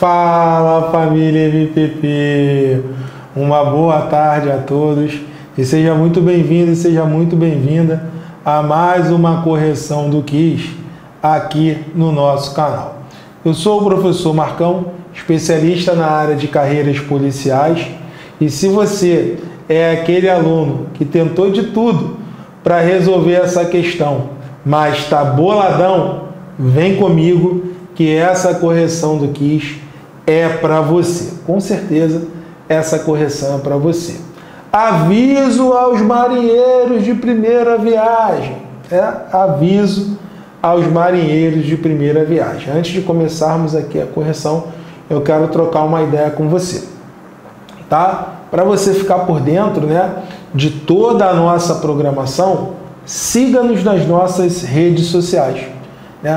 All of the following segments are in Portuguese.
Fala, família MPP! Uma boa tarde a todos e seja muito bem-vindo e seja muito bem-vinda a mais uma correção do quiz aqui no nosso canal. Eu sou o professor Marcão, especialista na área de carreiras policiais, e se você é aquele aluno que tentou de tudo para resolver essa questão, mas está boladão, vem comigo que essa correção do quiz é para você. Com certeza, essa correção é para você. Aviso aos marinheiros de primeira viagem. Aviso aos marinheiros de primeira viagem. Antes de começarmos aqui a correção, eu quero trocar uma ideia com você, tá? Para você ficar por dentro, de toda a nossa programação, siga-nos nas nossas redes sociais.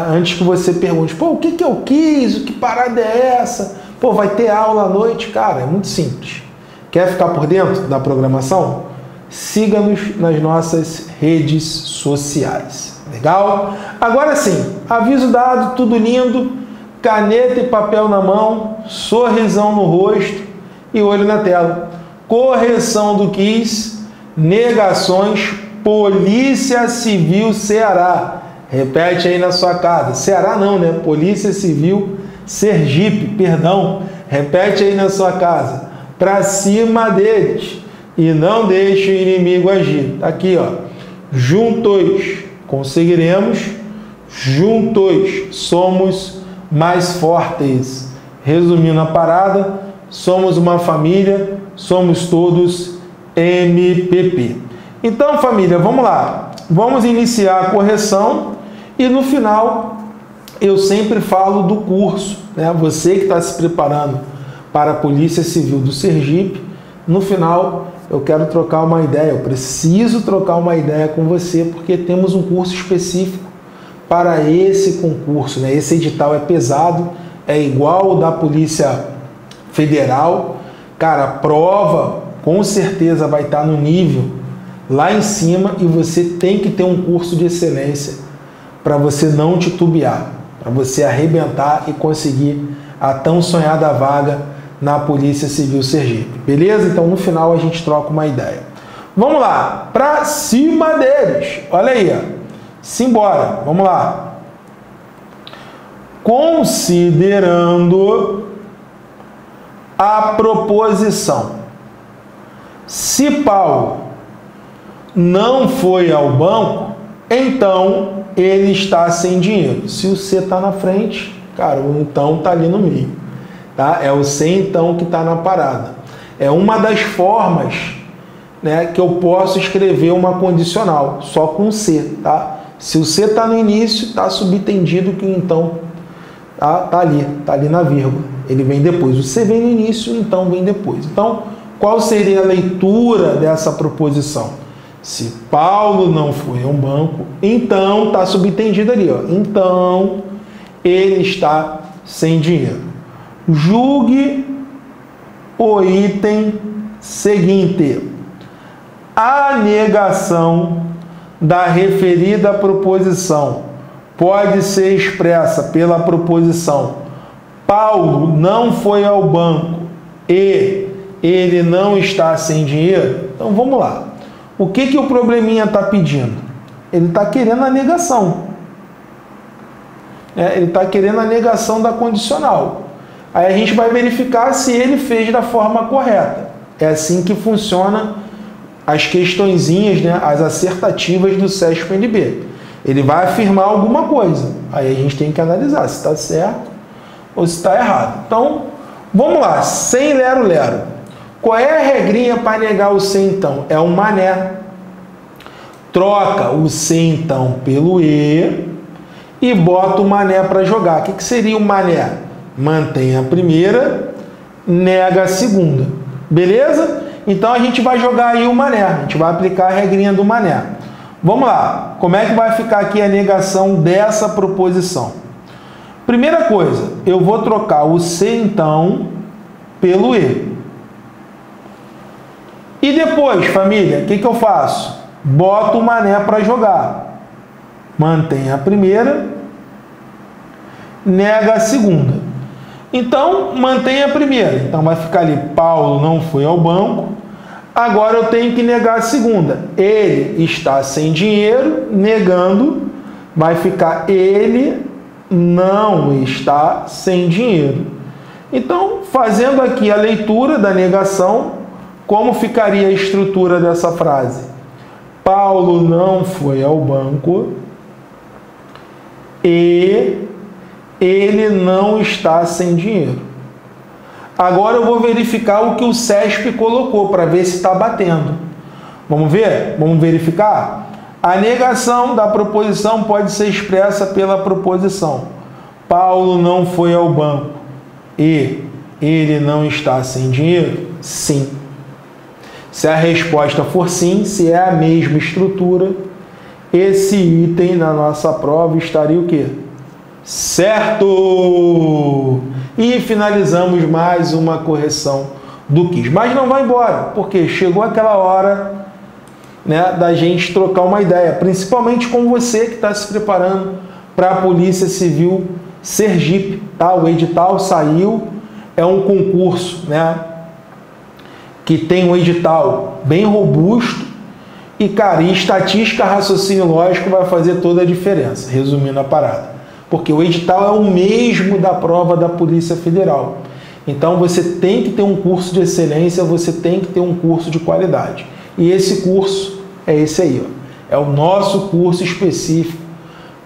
Antes que você pergunte, pô, o que eu quis? O que parada é essa? Pô, vai ter aula à noite? Cara, é muito simples. Quer ficar por dentro da programação? Siga-nos nas nossas redes sociais. Legal? Agora sim, aviso dado, tudo lindo, caneta e papel na mão, sorrisão no rosto e olho na tela. Correção do quiz, negações, Polícia Civil Ceará. Repete aí na sua casa. Ceará não, né? Polícia Civil Sergipe, perdão. Repete aí na sua casa. Pra cima deles. E não deixe o inimigo agir. Aqui, ó. Juntos conseguiremos. Juntos somos mais fortes. Resumindo a parada, somos uma família, somos todos MPP. Então, família, vamos lá. Vamos iniciar a correção. E no final, eu sempre falo do curso, Você que está se preparando para a Polícia Civil do Sergipe, no final eu quero trocar uma ideia, eu preciso trocar uma ideia com você, porque temos um curso específico para esse concurso, Esse edital é pesado, é igual ao da Polícia Federal. Cara, a prova com certeza vai estar no nível lá em cima e você tem que ter um curso de excelência para você não titubear, para você arrebentar e conseguir a tão sonhada vaga na Polícia Civil Sergipe. Beleza? Então, no final, a gente troca uma ideia. Vamos lá. Pra cima deles. Olha aí, ó. Simbora. Vamos lá. Considerando a proposição se Paulo não foi ao banco, então ele está sem dinheiro. Se o C está na frente, cara, o então está ali no meio, tá? É o C então que está na parada. É uma das formas, que eu posso escrever uma condicional, só com C, tá? Se o C está no início, está subtendido que o então está ali na vírgula. Ele vem depois. O C vem no início, o então vem depois. Então, qual seria a leitura dessa proposição? Se Paulo não foi a um banco, então está subtendido ali, ó. Então ele está sem dinheiro. Julgue o item seguinte. A negação da referida proposição pode ser expressa pela proposição Paulo não foi ao banco e ele não está sem dinheiro. Então vamos lá. O que o probleminha está pedindo? Ele está querendo a negação. Ele está querendo a negação da condicional. Aí a gente vai verificar se ele fez da forma correta. É assim que funciona as questõezinhas, as acertativas do CESPE/NB. Ele vai afirmar alguma coisa. Aí a gente tem que analisar se está certo ou se está errado. Então, vamos lá. Sem lero-lero. Qual é a regrinha para negar o C então? É o mané. Troca o C então pelo e bota o mané para jogar. O que seria o mané? Mantém a primeira, nega a segunda. Beleza? Então a gente vai jogar aí o mané. A gente vai aplicar a regrinha do mané. Vamos lá. Como é que vai ficar aqui a negação dessa proposição? Primeira coisa, eu vou trocar o C então pelo e. E depois, família, o que eu faço? Boto o mané para jogar. Mantém a primeira, nega a segunda. Então, mantenha a primeira. Então, vai ficar ali, Paulo não foi ao banco. Agora eu tenho que negar a segunda. Ele está sem dinheiro, negando, vai ficar ele não está sem dinheiro. Então, fazendo aqui a leitura da negação, como ficaria a estrutura dessa frase? Paulo não foi ao banco e ele não está sem dinheiro. Agora eu vou verificar o que o CESPE colocou para ver se está batendo. Vamos ver? Vamos verificar? A negação da proposição pode ser expressa pela proposição. Paulo não foi ao banco e ele não está sem dinheiro? Sim. Se a resposta for sim, se é a mesma estrutura, esse item na nossa prova estaria o quê? Certo! E finalizamos mais uma correção do quiz. Mas não vai embora, porque chegou aquela hora, né, da gente trocar uma ideia, principalmente com você que está se preparando para a Polícia Civil Sergipe, tá? O edital saiu, é um concurso, né, que tem um edital bem robusto e, cara, em estatística, raciocínio lógico vai fazer toda a diferença, resumindo a parada. Porque o edital é o mesmo da prova da Polícia Federal. Então, você tem que ter um curso de excelência, você tem que ter um curso de qualidade. E esse curso é esse aí, ó. É o nosso curso específico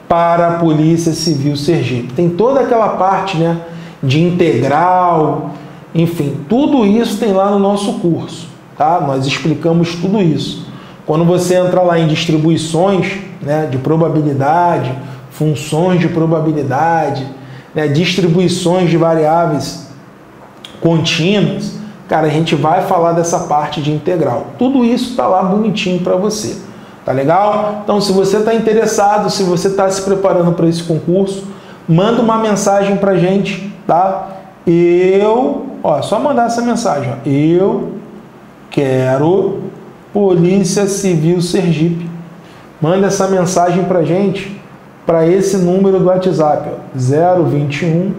para a Polícia Civil Sergipe. Tem toda aquela parte, né, de integral, enfim, tudo isso tem lá no nosso curso, tá? Nós explicamos tudo isso. Quando você entra lá em distribuições, né, de probabilidade, funções de probabilidade, né, distribuições de variáveis contínuas, cara, a gente vai falar dessa parte de integral. Tudo isso está lá bonitinho para você, tá legal? Então, se você está interessado, se você está se preparando para esse concurso, manda uma mensagem para a gente, tá? Ó, só mandar essa mensagem, ó. Eu quero Polícia Civil Sergipe. Manda essa mensagem para a gente, para esse número do WhatsApp, ó, 021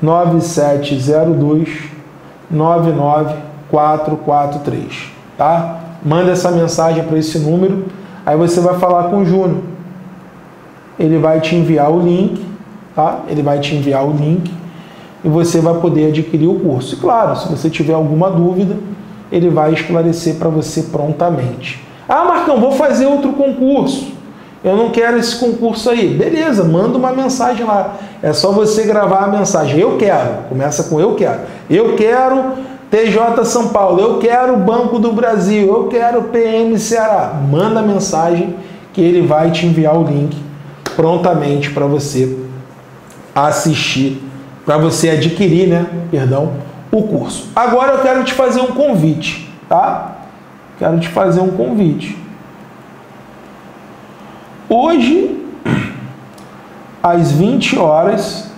9702 99443, tá? Manda essa mensagem para esse número, aí você vai falar com o Júnior. Ele vai te enviar o link, tá? Ele vai te enviar o link e você vai poder adquirir o curso. E claro, se você tiver alguma dúvida, ele vai esclarecer para você prontamente. Ah, Marcão, vou fazer outro concurso. Eu não quero esse concurso aí. Beleza, manda uma mensagem lá. É só você gravar a mensagem. Eu quero. Começa com eu quero. Eu quero TJ São Paulo. Eu quero Banco do Brasil. Eu quero PM Ceará. Manda a mensagem que ele vai te enviar o link prontamente para você assistir, para você adquirir, né? Perdão, o curso. Agora eu quero te fazer um convite, tá? Quero te fazer um convite. Hoje, às 20 horas,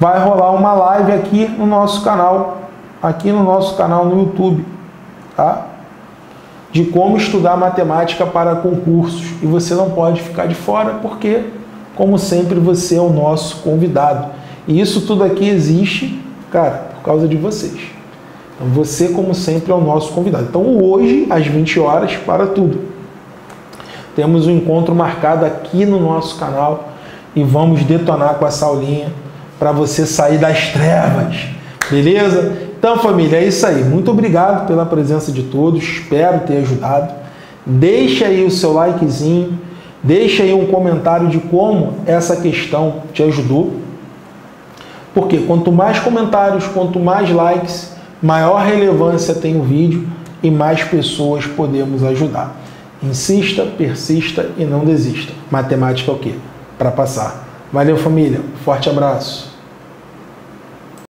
vai rolar uma live aqui no nosso canal, no YouTube, tá? De como estudar matemática para concursos. E você não pode ficar de fora porque, como sempre, você é o nosso convidado. E isso tudo aqui existe, cara, por causa de vocês. Então, você, como sempre, é o nosso convidado. Então, hoje, às 20 horas, para tudo. Temos um encontro marcado aqui no nosso canal e vamos detonar com essa aulinha para você sair das trevas. Beleza? Então, família, é isso aí. Muito obrigado pela presença de todos. Espero ter ajudado. Deixa aí o seu likezinho. Deixa aí um comentário de como essa questão te ajudou. Porque quanto mais comentários, quanto mais likes, maior relevância tem o vídeo e mais pessoas podemos ajudar. Insista, persista e não desista. Matemática é o quê? Para passar. Valeu, família. Forte abraço.